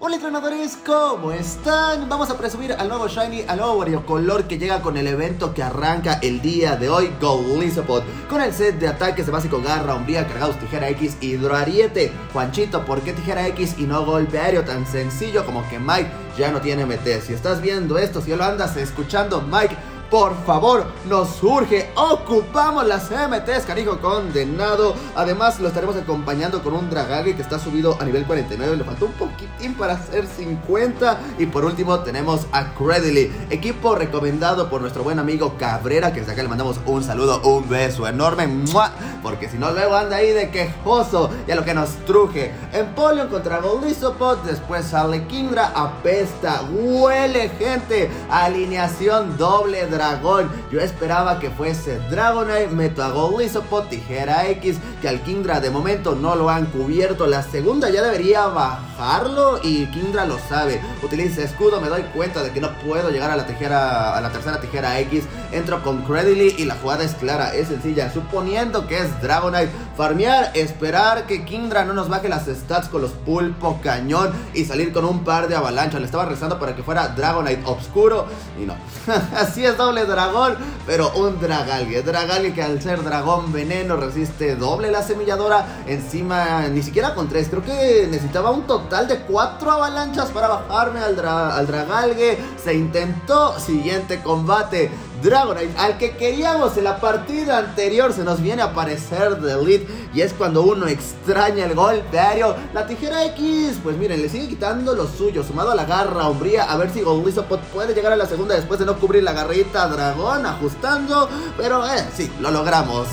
Hola entrenadores, ¿cómo están? Vamos a presumir al nuevo Shiny, al nuevo Variocolor que llega con el evento que arranca el día de hoy, Golisopod, con el set de ataques de básico garra, hombría, cargados, tijera X, hidroariete. Juanchito, ¿por qué tijera X y no golpe aéreo? Tan sencillo como que Mike ya no tiene MT. Si estás viendo esto, si ya lo andas escuchando, Mike, por favor, nos urge, ocupamos las MTs, canijo condenado. Además lo estaremos acompañando con un Dragalge que está subido a nivel 49, le faltó un poquitín para hacer 50. Y por último tenemos a Credily, equipo recomendado por nuestro buen amigo Cabrera, que desde acá le mandamos un saludo, un beso enorme, ¡mua! Porque si no luego anda ahí de quejoso, ya lo que nos truje. Empoleon contra Golisopod, después sale Kingdra, apesta, huele gente, alineación doble dragón. Yo esperaba que fuese Dragonite, meto a Golisopod, tijera X, que al Kingdra de momento no lo han cubierto, la segunda ya debería bajarlo y Kingdra lo sabe, utiliza escudo, me doy cuenta de que no puedo llegar a la tercera tijera X, entro con Credily y la jugada es clara, es sencilla, suponiendo que es Dragonite, farmear, esperar que Kingdra no nos baje las stats con los pulpo cañón y salir con un par de avalanchas. Le estaba rezando para que fuera Dragonite obscuro y no, así es doble dragón, pero un Dragalge que al ser dragón veneno resiste doble la semilladora, encima ni siquiera con 3, creo que necesitaba un total de 4 avalanchas para bajarme al Dragalge. Se intentó, siguiente combate, Dragonite, al que queríamos en la partida anterior, se nos viene a aparecer The Elite, y es cuando uno extraña el golpe aéreo. La tijera X, pues miren, le sigue quitando lo suyo, sumado a la garra hombría, a ver si Golisopod puede llegar a la segunda después de no cubrir la garrita dragón, ajustando, pero sí, lo logramos.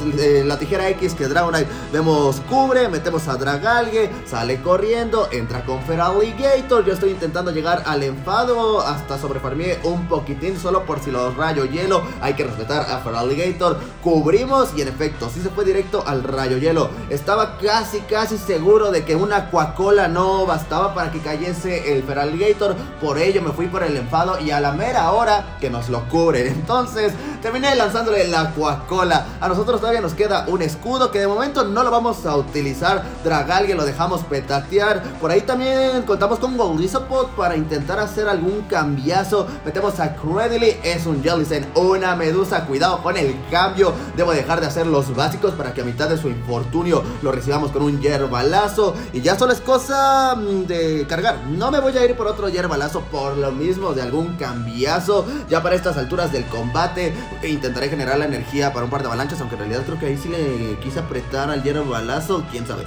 La tijera X que Dragonite vemos cubre, metemos a Dragalge, sale corriendo, entra con Feraligator, yo estoy intentando llegar al enfado, hasta sobrefarmeé un poquitín, solo por si los rayo hielo. Hay que respetar a Feraligator, cubrimos y en efecto sí se fue directo al rayo hielo. Estaba casi seguro de que una Coca-Cola no bastaba para que cayese el Feraligator, por ello me fui por el enfado y a la mera hora que nos lo cubren, entonces terminé lanzándole la Coca-Cola. A nosotros todavía nos queda un escudo que de momento no lo vamos a utilizar, Dragalge lo dejamos petatear, por ahí también contamos con Golisopod para intentar hacer algún cambiazo, metemos a Credily, es un Jellicent, una medusa, cuidado con el cambio, debo dejar de hacer los básicos para que a mitad de su infortunio lo recibamos con un hierbalazo y ya solo es cosa de cargar, no me voy a ir por otro hierbalazo por lo mismo de algún cambiazo, ya para estas alturas del combate intentaré generar la energía para un par de avalanchas, aunque en realidad creo que ahí sí le quise apretar al hierbalazo, quién sabe.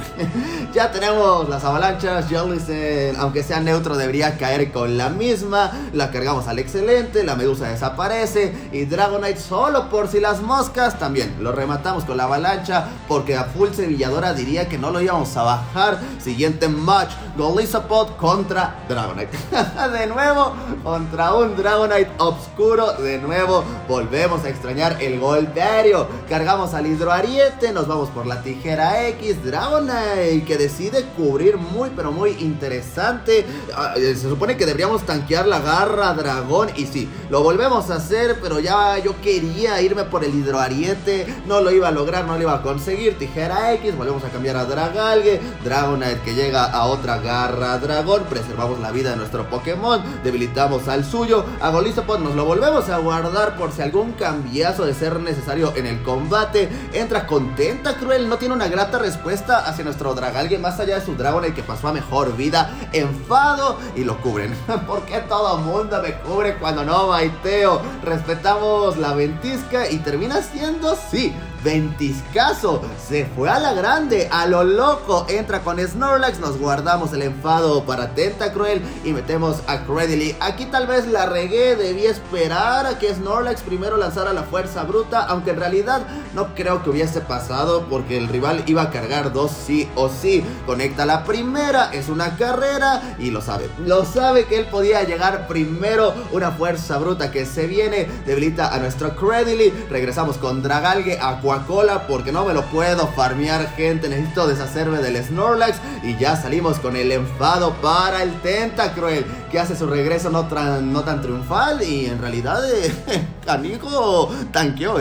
Ya tenemos las avalanchas, Jollysen, aunque sea neutro debería caer con la misma, la cargamos al excelente, la medusa desaparece y Dragonite solo por si las moscas también lo rematamos con la avalancha, porque a full semilladora diría que no lo íbamos a bajar. Siguiente match, Golisopod contra Dragonite. De nuevo contra un Dragonite obscuro, de nuevo volvemos a extrañar el golpe aéreo, cargamos al hidroariete, nos vamos por la tijera X, Dragonite que decide cubrir muy pero muy interesante. Se supone que deberíamos tanquear la garra dragón y sí, lo volvemos a hacer, pero ya yo quería irme por el hidroariete, no lo iba a lograr, no lo iba a conseguir. Tijera X, volvemos a cambiar a Dragalge, Dragonite que llega a otra garra dragón, preservamos la vida de nuestro Pokémon, debilitamos al suyo, a Golisopod nos lo volvemos a guardar por si algún cambiazo de ser necesario en el combate. Entra con Tentacruel, no tiene una grata respuesta hacia nuestro Dragalge, más allá de su Dragonite que pasó a mejor vida, enfado y lo cubren. ¿Por qué todo mundo me cubre cuando no baiteo? Respetamos la ventisca y termina siendo, sí, ventiscazo, se fue a la grande, a lo loco, entra con Snorlax, nos guardamos el enfado para Tentacruel y metemos a Credily. Aquí tal vez la regué, debí esperar a que Snorlax primero lanzara la fuerza bruta, aunque en realidad no creo que hubiese pasado porque el rival iba a cargar dos sí o sí. Conecta la primera, es una carrera y lo sabe que él podía llegar primero, una fuerza bruta que se viene, debilita a nuestro Credily, regresamos con Dragalge, a Coca-Cola porque no me lo puedo farmear gente, necesito deshacerme del Snorlax y ya salimos con el enfado para el Tentacruel, que hace su regreso no tan triunfal y en realidad canijo tanqueó,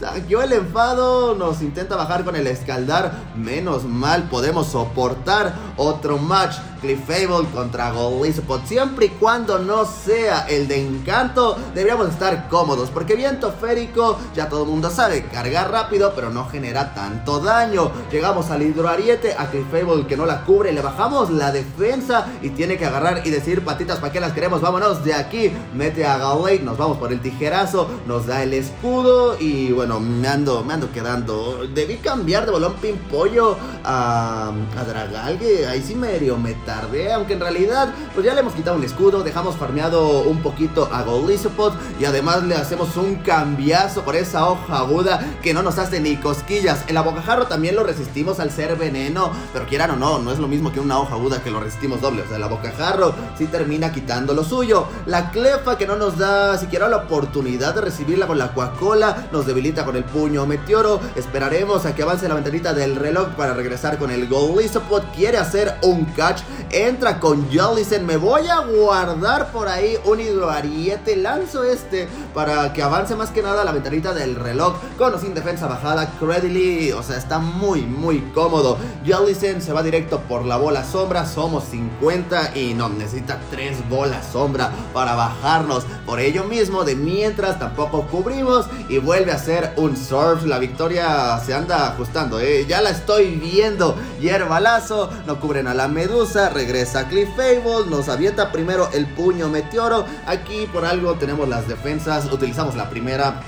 tanqueó el enfado, nos intenta bajar con el escaldar, menos mal podemos soportar. Otro match, Clefable contra Golisopod. Siempre y cuando no sea el de encanto, deberíamos estar cómodos, porque viento férico, ya todo el mundo sabe, carga rápido, pero no genera tanto daño. Llegamos al hidroariete, a Clefable que no la cubre, le bajamos la defensa y tiene que agarrar y decir: patitas, ¿para qué las queremos? Vámonos de aquí. Mete a Galvántula, nos vamos por el tijerazo, nos da el escudo y bueno, me ando quedando. Debí cambiar de bolón pimpollo a Dragalge, ahí sí medio me tardé, aunque en realidad pues ya le hemos quitado un escudo, dejamos farmeado un poquito a Golisopod y además le hacemos un cambiazo por esa hoja aguda que no nos hace ni cosquillas. El abocajarro también lo resistimos al ser veneno, pero quieran o no, no es lo mismo que una hoja aguda que lo resistimos doble, o sea, el abocajarro sí termina quitando lo suyo. La Clefa que no nos da siquiera la oportunidad de recibirla con la Coca-Cola, nos debilita con el puño meteoro. Esperaremos a que avance la ventanita del reloj para regresar con el Golisopod. Quiere hacer un catch, entra con Jollysen, me voy a guardar por ahí un hidroariete, lanzo este para que avance más que nada la ventanita del reloj, con o sin defensa bajada, Credily, o sea, está muy muy cómodo. Jollysen se va directo por la bola sombra, somos 50 y no, necesita 3 bolas sombra para bajarnos, por ello mismo de mientras tampoco cubrimos y vuelve a hacer un surf. La victoria se anda ajustando, ya la estoy viendo. Hierbalazo, no cubren a la medusa, regresa Clefable, nos avienta primero el puño meteoro. Aquí por algo tenemos las defensas, utilizamos la primera,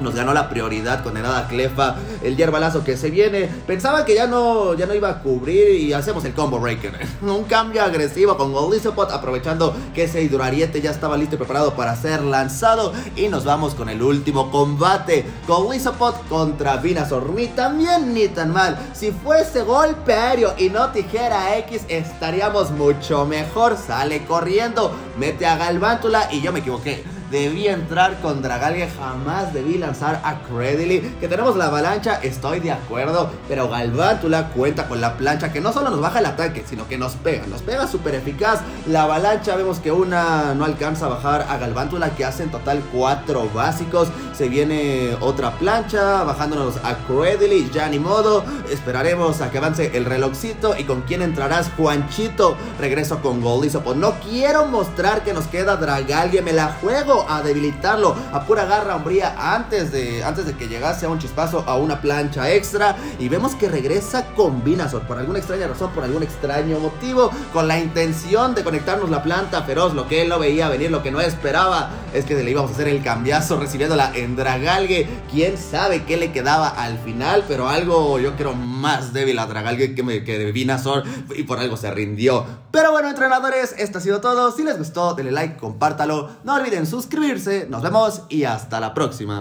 nos ganó la prioridad con el hada Clefa. El hierbalazo que se viene, pensaba que ya no iba a cubrir y hacemos el combo breaker. Un cambio agresivo con Golisopod, aprovechando que ese hidroariete ya estaba listo y preparado para ser lanzado, y nos vamos con el último combate, Golisopod contra Binazor. Ni tan bien ni tan mal. Si fuese golpe aéreo y no tijera X estaríamos mucho mejor. Sale corriendo, mete a Galvántula y yo me equivoqué, debí entrar con Dragalge, jamás debí lanzar a Credily. Que tenemos la avalancha, estoy de acuerdo, pero Galvántula cuenta con la plancha, que no solo nos baja el ataque, sino que nos pega súper eficaz. La avalancha, vemos que una no alcanza a bajar a Galvántula, que hace en total 4 básicos. Se viene otra plancha, bajándonos a Credily, ya ni modo. Esperaremos a que avance el relojcito. ¿Y con quién entrarás, Juanchito? Regreso con Golisopod. No quiero mostrar que nos queda Dragalge, me la juego a debilitarlo a pura garra hombría antes de que llegase a un chispazo, a una plancha extra. Y vemos que regresa con Binazor por alguna extraña razón, por algún extraño motivo, con la intención de conectarnos la planta feroz. Lo que él no veía venir, lo que no esperaba, es que le íbamos a hacer el cambiazo recibiéndola en Dragalge. Quién sabe qué le quedaba al final, pero algo yo creo más débil a Dragalge que Binazor, y por algo se rindió. Pero bueno, entrenadores, esto ha sido todo. Si les gustó, denle like, compártalo, no olviden suscribirse, nos vemos y hasta la próxima.